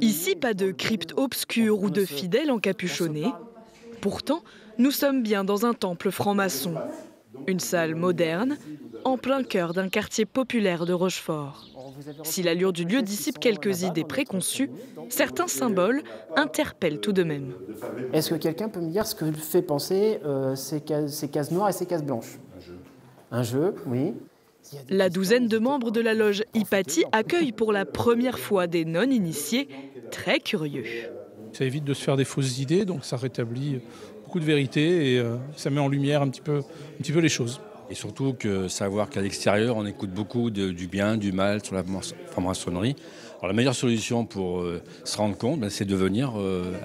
Ici, pas de crypte obscure ou de fidèles encapuchonnés. Pourtant, nous sommes bien dans un temple franc-maçon. Une salle moderne, en plein cœur d'un quartier populaire de Rochefort. Si l'allure du lieu dissipe quelques idées préconçues, certains symboles interpellent tout de même. Est-ce que quelqu'un peut me dire ce que fait penser ces cases noires et ces cases blanches? Un jeu, oui. La douzaine de membres de la loge Hypatie accueille pour la première fois des non-initiés très curieux. Ça évite de se faire des fausses idées, donc ça rétablit beaucoup de vérité et ça met en lumière un petit peu les choses. Et surtout que savoir qu'à l'extérieur, on écoute beaucoup du bien, du mal sur la franc-maçonnerie. Alors la meilleure solution pour se rendre compte, c'est de venir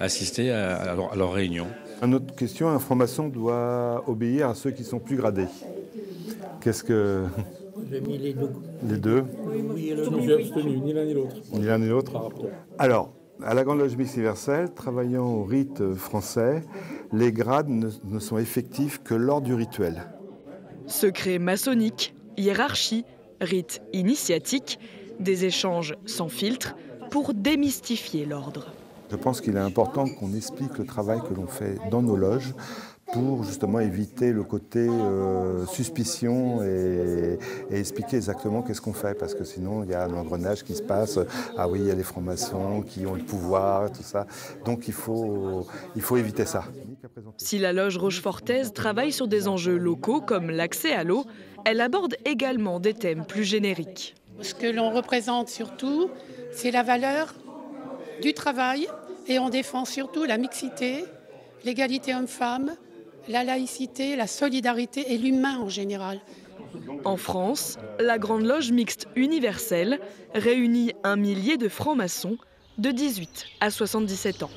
assister à leur réunion. Une autre question, un franc-maçon doit obéir à ceux qui sont plus gradés. Qu'est-ce que... J'ai mis les deux. Les deux. Oui, ni l'un ni l'autre. Ni l'un ni l'autre. Alors, à la Grande Loge Mixte Universelle, travaillant au rite français, les grades ne sont effectifs que lors du rituel. Secret maçonnique, hiérarchie, rite initiatique, des échanges sans filtre pour démystifier l'ordre. Je pense qu'il est important qu'on explique le travail que l'on fait dans nos loges pour justement éviter le côté suspicion et expliquer exactement qu'est-ce qu'on fait, parce que sinon il y a un engrenage qui se passe, ah oui il y a les francs-maçons qui ont le pouvoir, tout ça, donc il faut éviter ça. Si la loge rochefortaise travaille sur des enjeux locaux comme l'accès à l'eau, elle aborde également des thèmes plus génériques. Ce que l'on représente surtout, c'est la valeur du travail et on défend surtout la mixité, l'égalité homme-femme, la laïcité, la solidarité et l'humain en général. En France, la Grande Loge Mixte Universelle réunit un millier de francs-maçons de 18 à 77 ans.